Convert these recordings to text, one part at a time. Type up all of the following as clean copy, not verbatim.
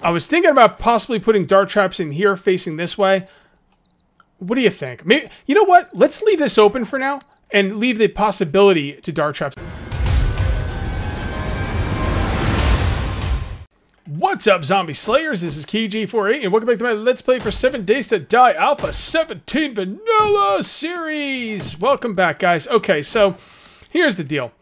I was thinking about possibly putting dart traps in here facing this way. What do you think? Maybe, you know what? Let's leave this open for now and leave the possibility to dart traps. What's up, Zombie Slayers? This is Kage848 and welcome back to my Let's Play for 7 Days to Die Alpha 17 Vanilla Series. Welcome back, guys. Okay, so here's the deal.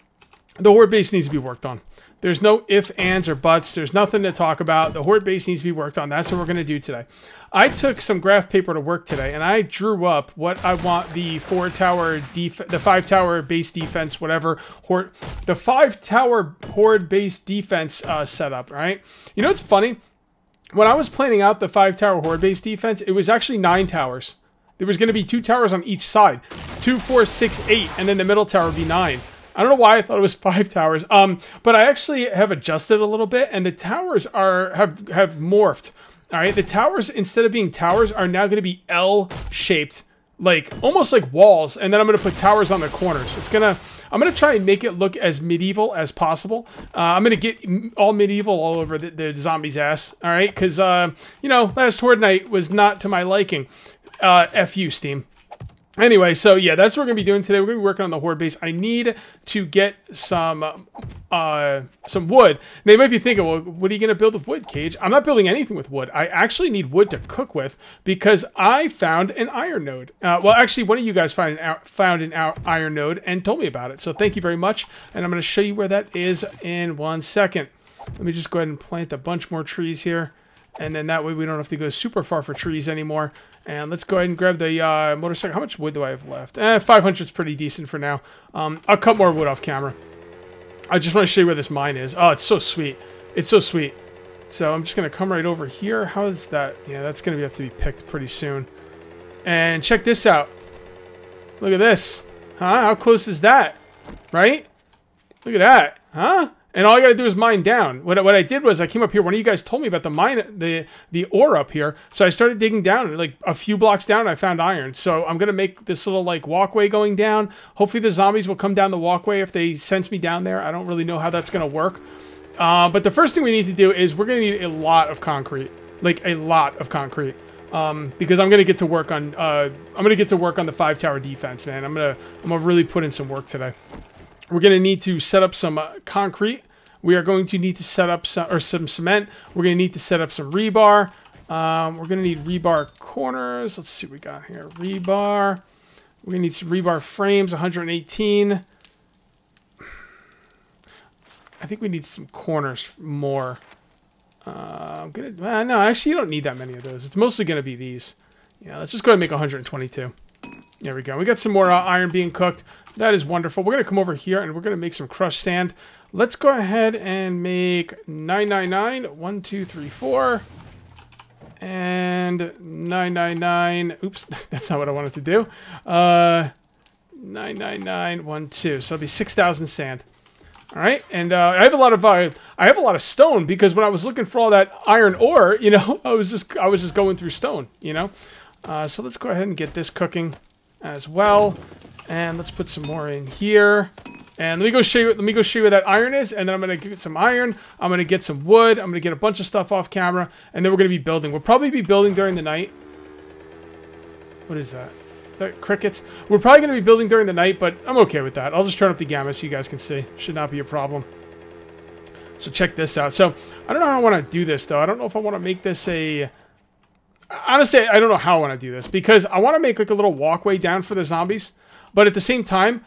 The Horde base needs to be worked on. There's no ifs, ands, or buts. There's nothing to talk about. The Horde base needs to be worked on. That's what we're going to do today. I took some graph paper to work today, and I drew up what I want the five-tower base defense, whatever, Horde, the five-tower Horde base defense setup, right? You know what's funny? When I was planning out the five-tower Horde base defense, it was actually 9 towers. There was going to be 2 towers on each side, 2, 4, 6, 8, and then the middle tower would be 9. I don't know why I thought it was 5 towers, but I actually have adjusted a little bit, and the towers have morphed. All right, the towers, instead of being towers, are now going to be L-shaped, like almost like walls, and then I'm going to put towers on the corners. I'm going to try and make it look as medieval as possible. I'm going to get all medieval all over the zombie's ass. All right, because you know, last Horde night was not to my liking. F you, Steam. Anyway, so yeah, that's what we're going to be doing today. We're going to be working on the Horde base. I need to get some wood. Now, you might be thinking, well, what are you going to build with wood, Cage? I'm not building anything with wood. I actually need wood to cook with because I found an iron node. Well, actually, one of you guys found an iron node and told me about it. So thank you very much. And I'm going to show you where that is in 1 second. Let me just go ahead and plant a bunch more trees here. And then that way we don't have to go super far for trees anymore. And let's go ahead and grab the motorcycle. How much wood do I have left? 500 is pretty decent for now. I'll cut more wood off camera. I just want to show you where this mine is. Oh, it's so sweet. It's so sweet. So I'm just going to come right over here. How is that? Yeah, that's going to have to be picked pretty soon. And check this out. Look at this. Huh? How close is that? Right? Look at that. Huh? And all I got to do is mine down. What I did was I came up here. One of you guys told me about the mine, the ore up here. So I started digging down. And like a few blocks down, I found iron. So I'm going to make this little like walkway going down. Hopefully the zombies will come down the walkway if they sense me down there. I don't really know how that's going to work. But the first thing we need to do is we're going to need a lot of concrete. Like a lot of concrete. Because I'm going to get to work on the 5-tower defense, man. I'm going to really put in some work today. We're going to need to set up some concrete. We are going to need to set up some cement. We're going to need to set up some rebar. We're going to need rebar corners. Let's see what we got here. Rebar. We're going to need some rebar frames, 118. I think we need some corners more. I'm gonna, well, no, actually, you don't need that many of those. It's mostly going to be these. Yeah, let's just go ahead and make 122. There we go. We got some more iron being cooked. That is wonderful. We're going to come over here and we're going to make some crushed sand. Let's go ahead and make 999, 1, 2, 3, 4, and 999. Oops, that's not what I wanted to do. 999, 1, 2. So it'll be 6,000 sand. All right, and I have a lot of stone because when I was looking for all that iron ore, you know, I was just going through stone, you know. So let's go ahead and get this cooking as well, and let's put some more in here. And let me go show you where that iron is, and then I'm gonna get some iron. I'm gonna get some wood. I'm gonna get a bunch of stuff off camera, and then we're gonna be building. We'll probably be building during the night. What is that? That crickets. We're probably gonna be building during the night, but I'm okay with that. I'll just turn up the gamma so you guys can see. Should not be a problem. So check this out. So I don't know how I want to do this though. I don't know if I want to make this a. Honestly, I don't know how I want to do this because I want to make like a little walkway down for the zombies. But at the same time,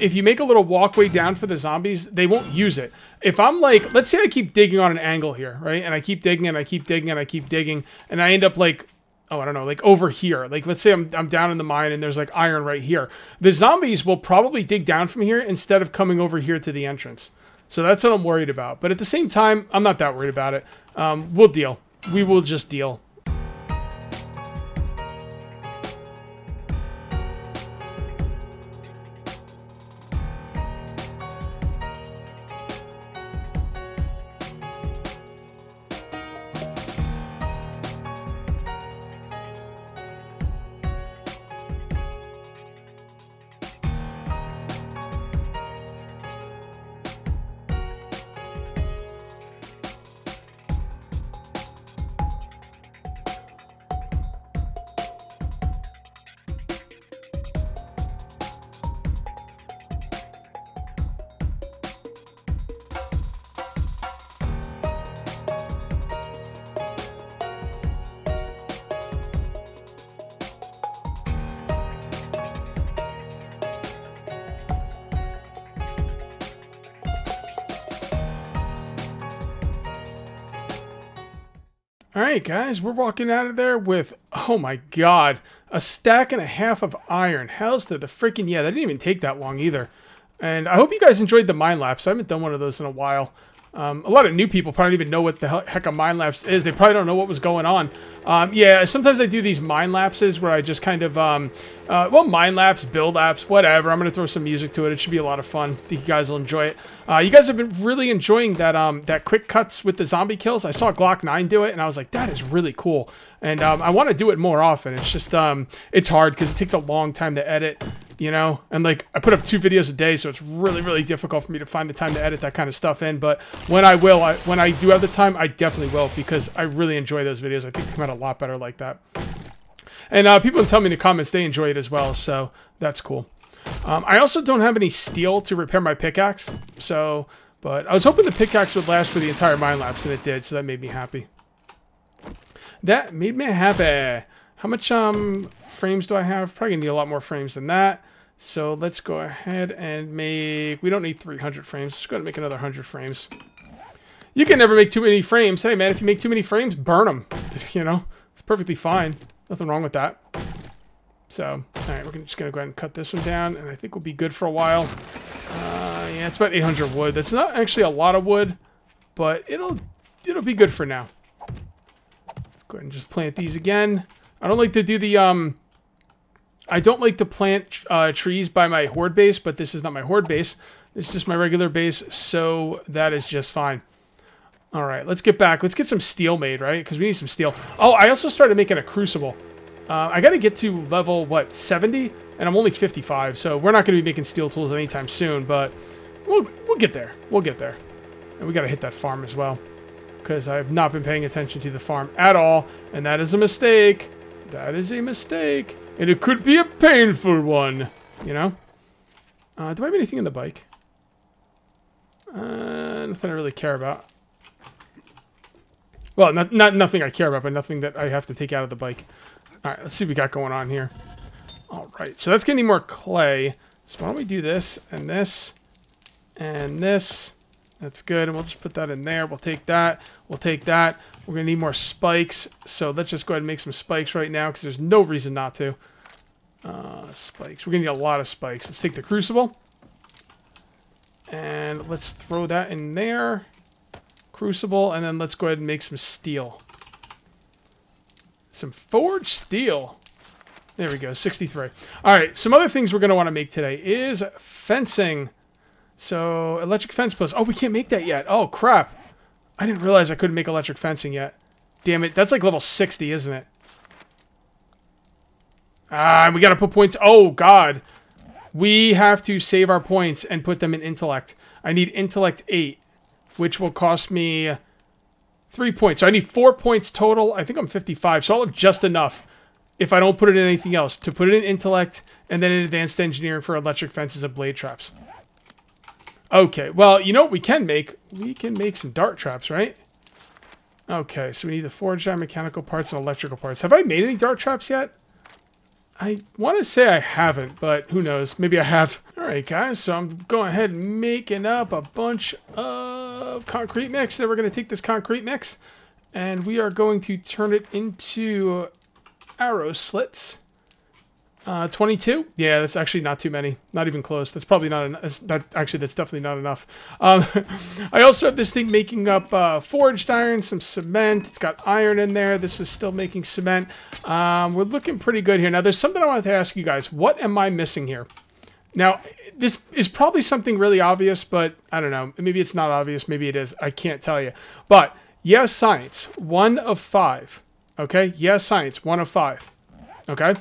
if you make a little walkway down for the zombies, they won't use it. If I'm like, let's say I keep digging on an angle here, right? And I keep digging and I keep digging and I keep digging. And I end up like, oh, I don't know, like over here. Like let's say I'm down in the mine and there's like iron right here. The zombies will probably dig down from here instead of coming over here to the entrance. So that's what I'm worried about. But at the same time, I'm not that worried about it. We'll deal. We will just deal. All right, guys, we're walking out of there with, oh my God, a stack and a half of iron. How's to the freaking, yeah, that didn't even take that long either. And I hope you guys enjoyed the Mind Lapse. I haven't done one of those in a while. A lot of new people probably don't even know what the heck a Mind Lapse is. They probably don't know what was going on. Yeah, sometimes I do these Mind Lapses where I just kind of, Mind Lapse, Build Lapse, whatever. I'm going to throw some music to it. It should be a lot of fun. I think you guys will enjoy it. You guys have been really enjoying that that quick cuts with the zombie kills. I saw Glock 9 do it, and I was like, that is really cool. And I want to do it more often. It's just, it's hard because it takes a long time to edit. You know, and like I put up 2 videos a day, so it's really, really difficult for me to find the time to edit that kind of stuff in. But when I will, when I do have the time, I definitely will, because I really enjoy those videos. I think they come out a lot better like that. And people tell me in the comments they enjoy it as well, so that's cool. I also don't have any steel to repair my pickaxe, so but I was hoping the pickaxe would last for the entire Mind Lapse, and it did, so that made me happy. That made me happy. How much frames do I have? Probably gonna need a lot more frames than that. So let's go ahead and make... We don't need 300 frames. Let's go ahead and make another 100 frames. You can never make too many frames. Hey, man, if you make too many frames, burn them. You know, it's perfectly fine. Nothing wrong with that. So, all right, we're just going to go ahead and cut this one down, and I think we'll be good for a while. Yeah, it's about 800 wood. That's not actually a lot of wood, but it'll be good for now. Let's go ahead and just plant these again. I don't like to do the... I don't like to plant trees by my horde base, but this is not my horde base. It's just my regular base, so that is just fine. All right, let's get back. Let's get some steel made, right? Because we need some steel. Oh, I also started making a crucible. I got to get to level, what, 70? And I'm only 55, so we're not going to be making steel tools anytime soon, but we'll get there. We'll get there. And we got to hit that farm as well, because I have not been paying attention to the farm at all, and that is a mistake. That is a mistake. And it could be a painful one, you know? Do I have anything in the bike? Nothing I really care about. Well, not nothing I care about, but nothing that I have to take out of the bike. All right, let's see what we got going on here. All right, so that's going to need more clay. So why don't we do this and this and this. That's good, and we'll just put that in there. We'll take that. We'll take that. We're going to need more spikes, so let's just go ahead and make some spikes right now, because there's no reason not to. Spikes. We're going to need a lot of spikes. Let's take the crucible, and let's throw that in there. Crucible, and then let's go ahead and make some steel. Some forged steel. There we go, 63. All right, some other things we're going to want to make today is fencing. So, electric fence post. Oh, we can't make that yet. Oh, crap. I didn't realize I couldn't make electric fencing yet. Damn it. That's like level 60, isn't it? Ah, we got to put points. Oh, God. We have to save our points and put them in intellect. I need intellect 8, which will cost me 3 points. So I need 4 points total. I think I'm 55, so I'll have just enough if I don't put it in anything else. To put it in intellect and then in advanced engineering for electric fences and blade traps. Okay, well, you know what we can make? We can make some dart traps, right? Okay, so we need the forged iron, mechanical parts, and electrical parts. Have I made any dart traps yet? I want to say I haven't, but who knows? Maybe I have. All right, guys, so I'm going ahead and making up a bunch of concrete mix. Then we're going to take this concrete mix, and we are going to turn it into arrow slits. 22? Yeah, that's actually not too many. Not even close. That's probably not enough. Actually, that's definitely not enough. I also have this thing making up forged iron, some cement. It's got iron in there. This is still making cement. We're looking pretty good here. Now, there's something I wanted to ask you guys. What am I missing here? Now, this is probably something really obvious, but I don't know. Maybe it's not obvious. Maybe it is. I can't tell you. But, yes, science. 1 of 5. Okay? Yes, science. 1 of 5. Okay?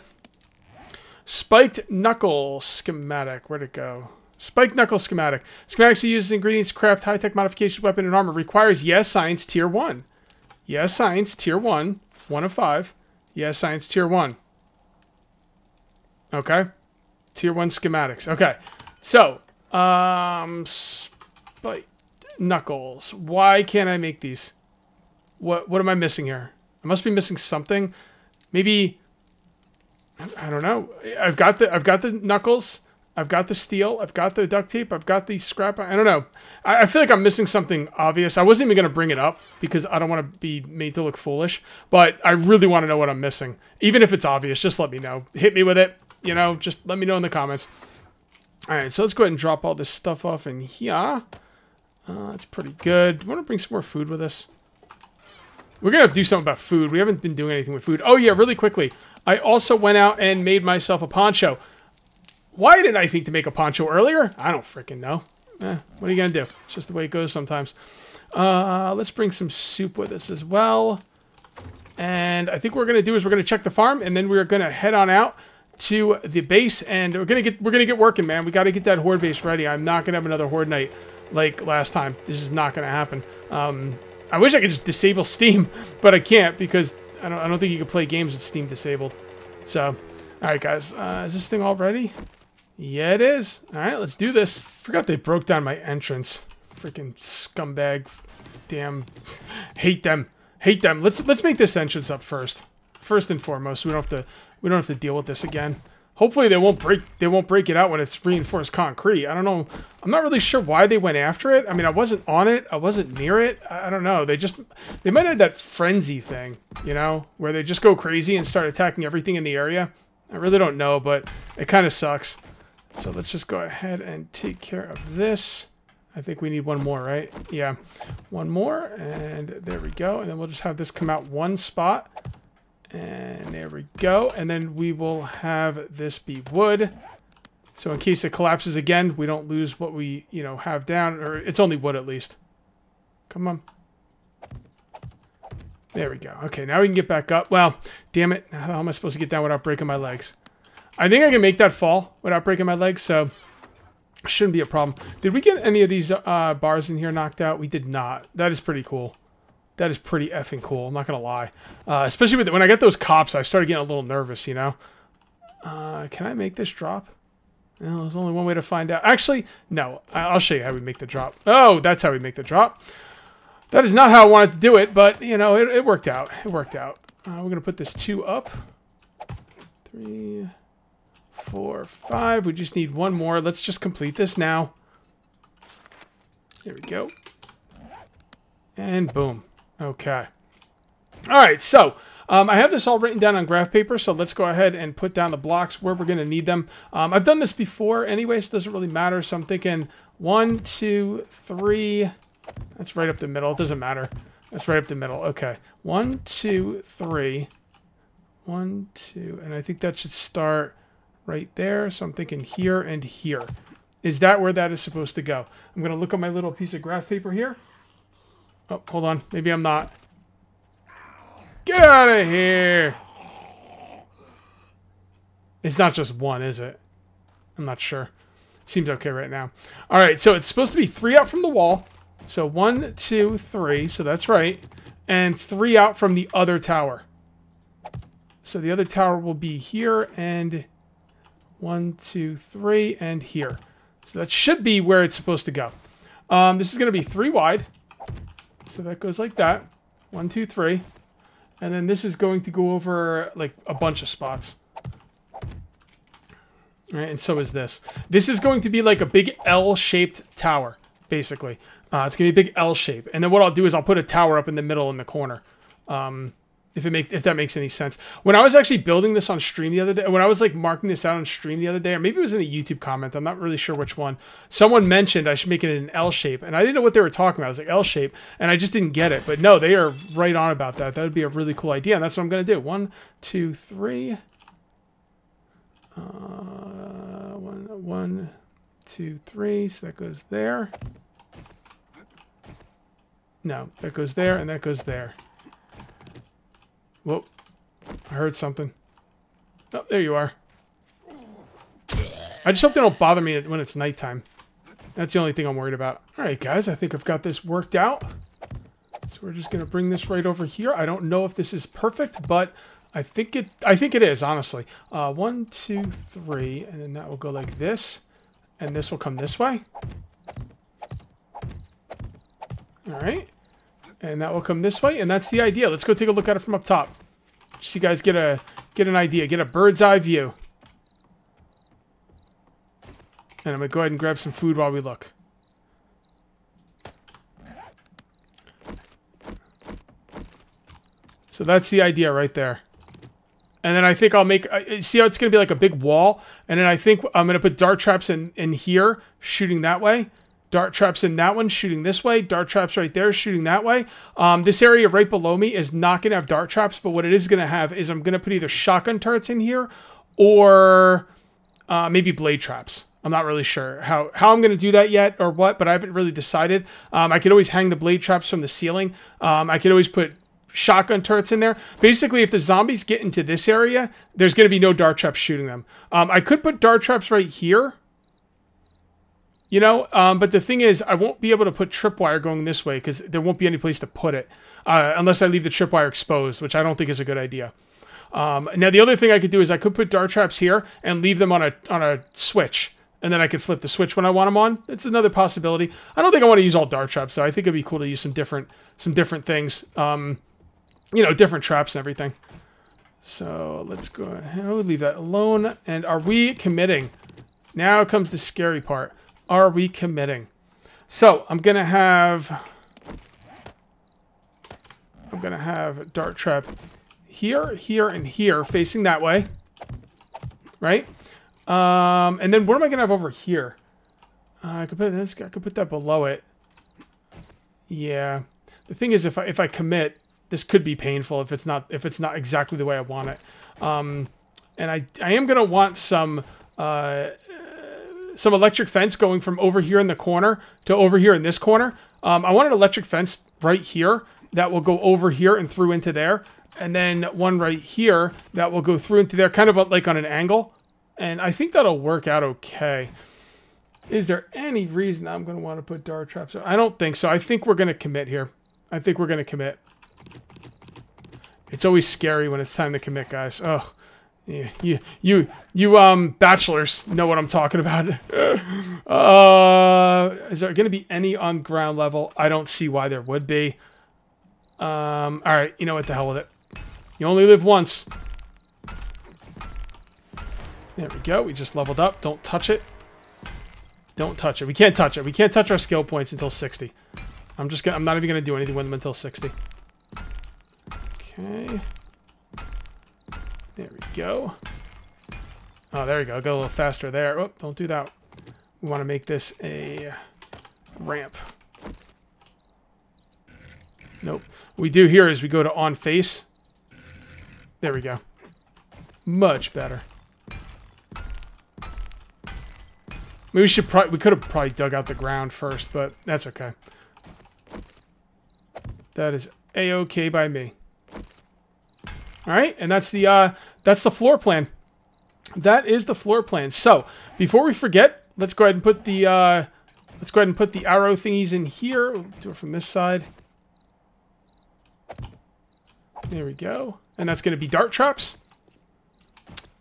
Spiked knuckle schematic. Where'd it go? Spiked knuckle schematic. Schematics are used as ingredients to craft high-tech modifications, weapon, and armor. Requires yes, science, tier 1. Yes, science, tier 1. 1 of 5. Yes, science, tier 1. Okay. Tier 1 schematics. Okay. So, spiked knuckles. Why can't I make these? What am I missing here? I must be missing something. Maybe... I don't know. I've got the knuckles. I've got the steel. I've got the duct tape. I've got the scrap. I don't know. I feel like I'm missing something obvious. I wasn't even going to bring it up because I don't want to be made to look foolish. But I really want to know what I'm missing. Even if it's obvious, just let me know. Hit me with it. You know, just let me know in the comments. All right, so let's go ahead and drop all this stuff off in here. That's pretty good. Do you want to bring some more food with us? We're going to have to do something about food. We haven't been doing anything with food. Oh, yeah, really quickly. I also went out and made myself a poncho. Why didn't I think to make a poncho earlier? I don't freaking know. What are you going to do? It's just the way it goes sometimes. Let's bring some soup with us as well. And I think what we're going to do is we're going to check the farm, and then we're going to head on out to the base, and we're going to get working, man. We got to get that horde base ready. I'm not going to have another horde night like last time. This is not going to happen. I wish I could just disable Steam, but I can't because I don't think you can play games with Steam disabled. So, all right, guys. Is this thing all ready? Yeah, it is. All right, let's do this. Forgot they broke down my entrance. Freaking scumbag. Damn. Hate them. Hate them. Let's make this entrance up first. First and foremost, we don't have to deal with this again. Hopefully they won't break it out when it's reinforced concrete. I don't know. I'm not really sure why they went after it. I mean, I wasn't on it. I wasn't near it. I don't know. They might have that frenzy thing, you know, where they just go crazy and start attacking everything in the area. I really don't know, but it kind of sucks. So let's just go ahead and take care of this. I think we need one more, right? Yeah, one more, and there we go. And then we'll just have this come out one spot. And there we go. And then we will have this be wood. So in case it collapses again, we don't lose what we, you know, have down. Or it's only wood at least. Come on. There we go. Okay, now we can get back up. Well, damn it. How am I supposed to get down without breaking my legs? I think I can make that fall without breaking my legs, so it shouldn't be a problem. Did we get any of these bars in here knocked out? We did not. That is pretty cool. That is pretty effing cool. I'm not going to lie. Especially when I got those cops, I started getting a little nervous, you know? Can I make this drop? Well, there's only one way to find out. Actually, no. I'll show you how we make the drop. Oh, that's how we make the drop. That is not how I wanted to do it, but, you know, it worked out. It worked out. We're going to put this 2 up. 3, 4, 5. We just need one more. Let's just complete this now. There we go. And boom. Okay. All right, so I have this all written down on graph paper, so let's go ahead and put down the blocks where we're going to need them. I've done this before anyway, so it doesn't really matter. So I'm thinking 1, 2, 3. That's right up the middle. It doesn't matter. That's right up the middle. Okay. 1, 2, 3. 1, 2. And I think that should start right there. So I'm thinking here and here. Is that where that is supposed to go? I'm going to look at my little piece of graph paper here. Oh, hold on. Maybe I'm not. Get out of here! It's not just one, is it? I'm not sure. Seems okay right now. Alright, so it's supposed to be 3 out from the wall. So 1, 2, 3. So that's right. And 3 out from the other tower. So the other tower will be here and 1, 2, 3 and here. So that should be where it's supposed to go. This is going to be 3 wide. So that goes like that. 1, 2, 3. And then this is going to go over like a bunch of spots. All right, and so is this. This is going to be like a big L-shaped tower, basically. It's going to be a big L shape. And then what I'll do is I'll put a tower up in the middle in the corner. If that makes any sense. When I was actually building this on stream the other day, when I was like marking this out on stream the other day, or maybe it was in a YouTube comment, I'm not really sure which one, someone mentioned I should make it an L shape, and I didn't know what they were talking about. I was like, L shape, and I just didn't get it. But no, they are right on about that. That would be a really cool idea, and that's what I'm going to do. 1, 2, 3. 1, 2, 3. So that goes there. No, that goes there, and that goes there. Whoa, I heard something. Oh, there you are. I just hope they don't bother me when it's nighttime. That's the only thing I'm worried about. All right, guys, I think I've got this worked out. So we're just going to bring this right over here. I don't know if this is perfect, but I think it is, honestly. 1, 2, 3, and then that will go like this. And this will come this way. All right. And that will come this way, and that's the idea. Let's go take a look at it from up top. So you guys get an idea, get a bird's eye view. And I'm going to go ahead and grab some food while we look. So that's the idea right there. And then I think I'll make... see how it's going to be like a big wall? And then I think I'm going to put dart traps in here, shooting that way. Dart traps in that one, shooting this way. Dart traps right there, shooting that way. This area right below me is not going to have dart traps, but what it is going to have is I'm going to put either shotgun turrets in here or maybe blade traps. I'm not really sure how I'm going to do that yet or what, but I haven't really decided. I could always hang the blade traps from the ceiling. I could always put shotgun turrets in there. Basically, if the zombies get into this area, there's going to be no dart traps shooting them. I could put dart traps right here. You know, but the thing is, I won't be able to put tripwire going this way because there won't be any place to put it unless I leave the tripwire exposed, which I don't think is a good idea. Now, the other thing I could do is I could put dart traps here and leave them on a switch, and then I could flip the switch when I want them on. It's another possibility. I don't think I want to use all dart traps, though. I think it'd be cool to use some different things, you know, different traps and everything. So let's go ahead. I'll leave that alone. And are we committing? Now comes the scary part. Are we committing? So I'm gonna have dart trap here, here, and here, facing that way, right? And then what am I gonna have over here? I could put this. I could put that below it. Yeah. The thing is, if I commit, this could be painful if it's not exactly the way I want it. And I am gonna want some electric fence going from over here in the corner to over here in this corner. I want an electric fence right here that will go over here and through into there. And then one right here that will go through into there, kind of like on an angle. And I think that'll work out okay. Is there any reason I'm going to want to put dart traps? I don't think so. I think we're going to commit here. I think we're going to commit. It's always scary when it's time to commit, guys. Oh. Yeah, you bachelors know what I'm talking about. Is there going to be any on ground level? I don't see why there would be. All right, you know what, the hell with it. You only live once. There we go. We just leveled up. Don't touch it. Don't touch it. We can't touch it. We can't touch our skill points until 60. I'm not even going to do anything with them until 60. Okay. There we go. Oh, there we go. Go a little faster there. Oh, don't do that. We want to make this a ramp. Nope. What we do here is we go to on face. There we go. Much better. Maybe we could have probably dug out the ground first, but that's okay. That is a-okay by me. All right, and that's the floor plan. That is the floor plan. So before we forget, let's go ahead and put the arrow thingies in here. We'll do it from this side. There we go, and that's going to be dart traps.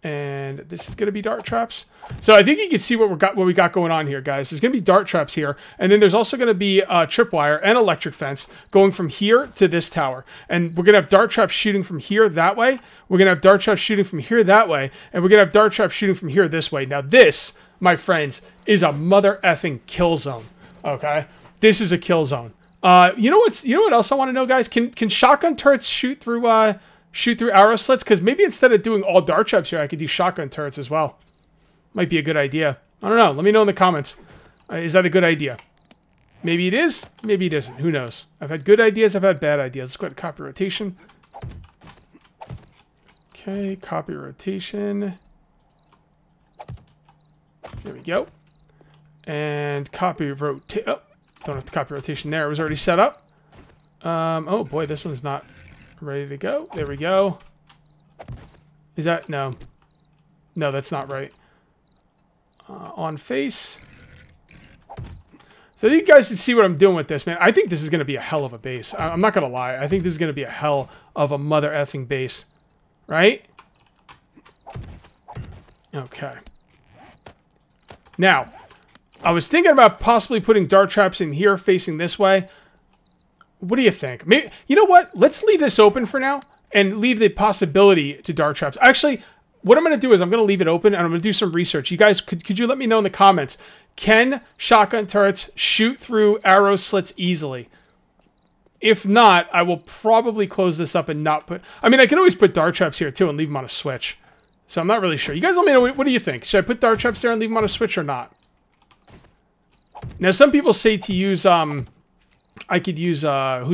And this is going to be dart traps. So I think you can see what we got going on here, guys. There's going to be dart traps here, and then there's also going to be tripwire and electric fence going from here to this tower. And we're going to have dart traps shooting from here that way. We're going to have dart traps shooting from here that way, and we're going to have dart traps shooting from here this way. Now this, my friends, is a mother effing kill zone. Okay, this is a kill zone. You know what else I want to know, guys? Can shotgun turrets shoot through arrow slits? Because maybe instead of doing all dart traps here, I could do shotgun turrets as well. Might be a good idea. I don't know. Let me know in the comments. Is that a good idea? Maybe it is. Maybe it isn't. Who knows? I've had good ideas. I've had bad ideas. Let's go ahead and copy rotation. Okay. Copy rotation. There we go. And copy rotate. Oh, don't have to copy rotation there. It was already set up. Oh boy, this one's not ready to go. There we go. Is that... No. No, that's not right. On face. So you guys can see what I'm doing with this, man. I think this is going to be a hell of a base. I'm not going to lie. I think this is going to be a hell of a mother effing base. Right? Okay. Now, I was thinking about possibly putting dart traps in here facing this way. What do you think? Maybe, you know what? Let's leave this open for now and leave the possibility to dart traps. Actually, What I'm going to do is I'm going to leave it open and I'm going to do some research. You guys, could you let me know in the comments, can shotgun turrets shoot through arrow slits easily? If not, I will probably close this up and not put... I mean, I can always put dart traps here too and leave them on a switch. So I'm not really sure. You guys let me know, what do you think? Should I put dart traps there and leave them on a switch or not? Now, some people say to use... I could use... what are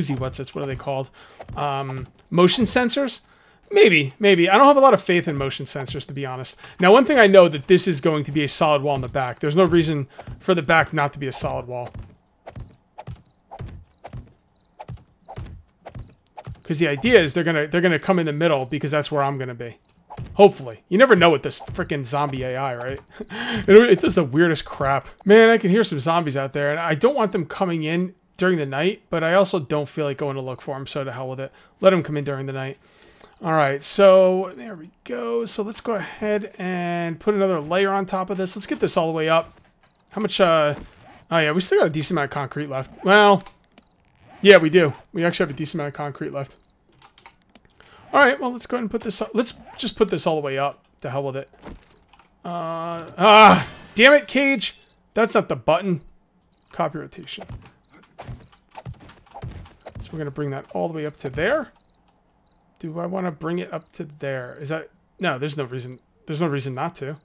they called? Motion sensors? Maybe. I don't have a lot of faith in motion sensors, to be honest. Now, one thing I know that this is going to be a solid wall in the back. There's no reason for the back not to be a solid wall. Because the idea is they're gonna come in the middle because that's where I'm gonna be. Hopefully. You never know with this freaking zombie AI, right? It does the weirdest crap. Man, I can hear some zombies out there, and I don't want them coming in during the night, but I also don't feel like going to look for them, so to hell with it. Let them come in during the night. All right, so there we go. So let's go ahead and put another layer on top of this. Let's get this all the way up. How much, oh yeah, we still got a decent amount of concrete left. Well, yeah, we do. We actually have a decent amount of concrete left. All right, well, let's go ahead and put this up. Let's just put this all the way up. The hell with it. Damn it, Cage. That's not the button. Copy rotation. So we're gonna bring that all the way up to there. Do I want to bring it up to there? Is that... No, there's no reason. There's no reason not to.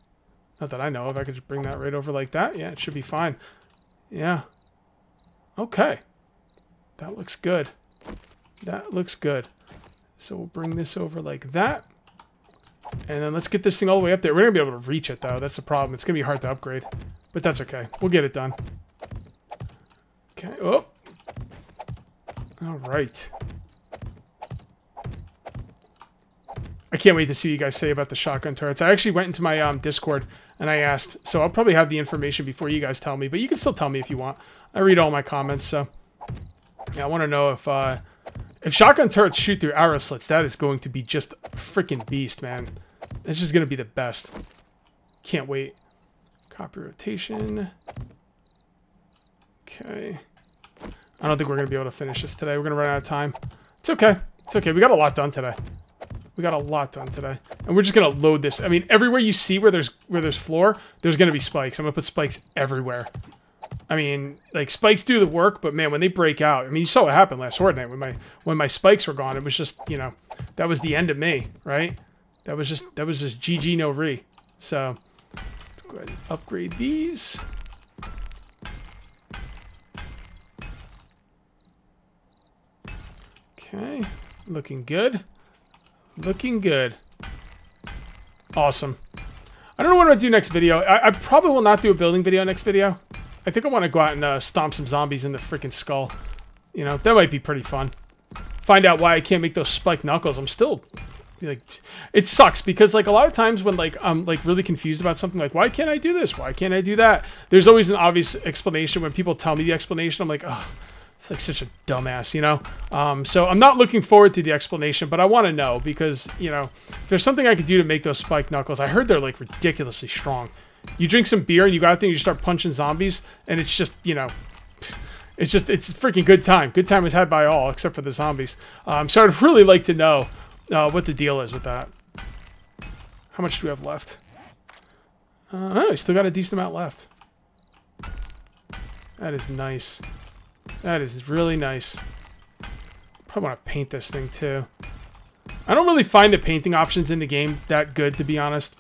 Not that I know of. I could just bring that right over like that. Yeah, it should be fine. Yeah. Okay. That looks good. That looks good. So we'll bring this over like that. And then let's get this thing all the way up there. We're going to be able to reach it, though. That's the problem. It's going to be hard to upgrade. But that's okay. We'll get it done. Okay. Oh. All right. I can't wait to see what you guys say about the shotgun turrets. I actually went into my Discord and I asked, so I'll probably have the information before you guys tell me, but you can still tell me if you want. I read all my comments, so yeah, I want to know if shotgun turrets shoot through arrow slits. That is going to be just a freaking beast, man. It's just going to be the best. Can't wait. Copy rotation. Okay. I don't think we're going to be able to finish this today. We're going to run out of time. It's okay. It's okay. We got a lot done today. We got a lot done today, and we're just gonna load this. I mean, everywhere you see where there's floor, there's gonna be spikes. I'm gonna put spikes everywhere. I mean, like, spikes do the work, but man, when they break out, I mean, you saw what happened last Horde Night when my spikes were gone. It was just, you know, that was the end of me, right? That was just GG no re. So let's go ahead and upgrade these. Okay, looking good. Looking good. Awesome. I don't know what I'm going to do next video. I probably will not do a building video next video. I think I want to go out and stomp some zombies in the freaking skull. You know, that might be pretty fun. Find out why I can't make those spiked knuckles. I'm still... like, it sucks because, like, a lot of times when, like, I'm, like, really confused about something, like, why can't I do this? Why can't I do that? There's always an obvious explanation. When people tell me the explanation, I'm like, ugh. Like, such a dumbass, you know? So I'm not looking forward to the explanation, but I want to know because, you know, if there's something I could do to make those spiked knuckles, I heard they're, like, ridiculously strong. You drink some beer and you go out there and you start punching zombies, and it's just, you know, it's a freaking good time. Good time is had by all, except for the zombies. So I'd really like to know what the deal is with that. How much do we have left? Oh, we still got a decent amount left. That is nice. That is really nice. Probably want to paint this thing too. I don't really find the painting options in the game that good, to be honest.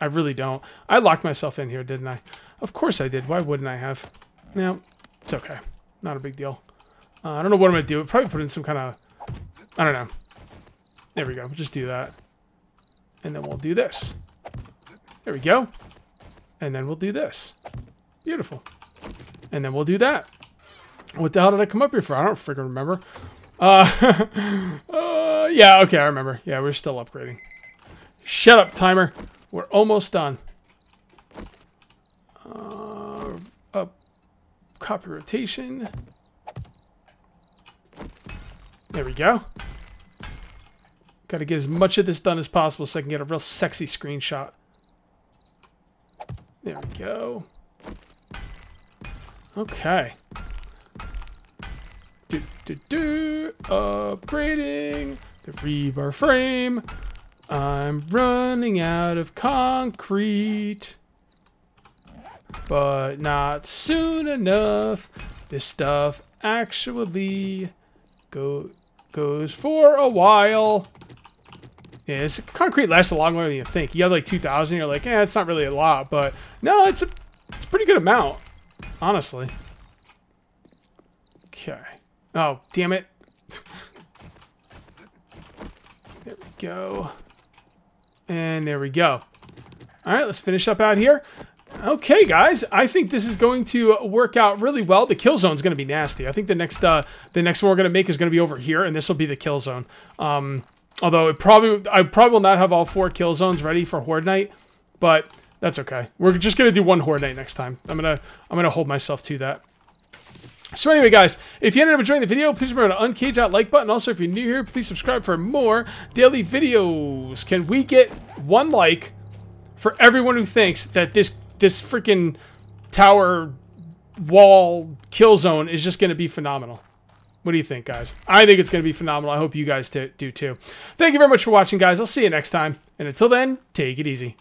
I really don't. I locked myself in here, didn't I? Of course I did. Why wouldn't I have? No, it's okay. Not a big deal. I don't know what I'm going to do. I'll probably put in some kind of... I don't know. There we go. We'll just do that. And then we'll do this. There we go. And then we'll do this. Beautiful. And then we'll do that. What the hell did I come up here for? I don't freaking remember. Yeah, okay, I remember. Yeah, we're still upgrading. Shut up, timer. We're almost done. Copy rotation. There we go. Got to get as much of this done as possible so I can get a real sexy screenshot. There we go. Okay. Upgrading the rebar frame. I'm running out of concrete, but not soon enough. This stuff actually goes for a while. Yeah, this concrete lasts a lot longer than you think. You have like 2,000, you're like, eh, it's not really a lot, but no, it's a pretty good amount, honestly. Okay. Oh, damn it. There we go. And there we go. All right, let's finish up out here. Okay, guys, I think this is going to work out really well. The kill zone is going to be nasty. I think the next one we're going to make is going to be over here, and this will be the kill zone. Although I probably will not have all four kill zones ready for Horde Night, but that's okay. We're just going to do one Horde Night next time. I'm gonna hold myself to that. So anyway, guys, if you ended up enjoying the video, please remember to uncage that like button. Also, if you're new here, please subscribe for more daily videos. Can we get one like for everyone who thinks that this freaking tower wall kill zone is just going to be phenomenal? What do you think, guys? I think it's going to be phenomenal. I hope you guys do too. Thank you very much for watching, guys. I'll see you next time. And until then, take it easy.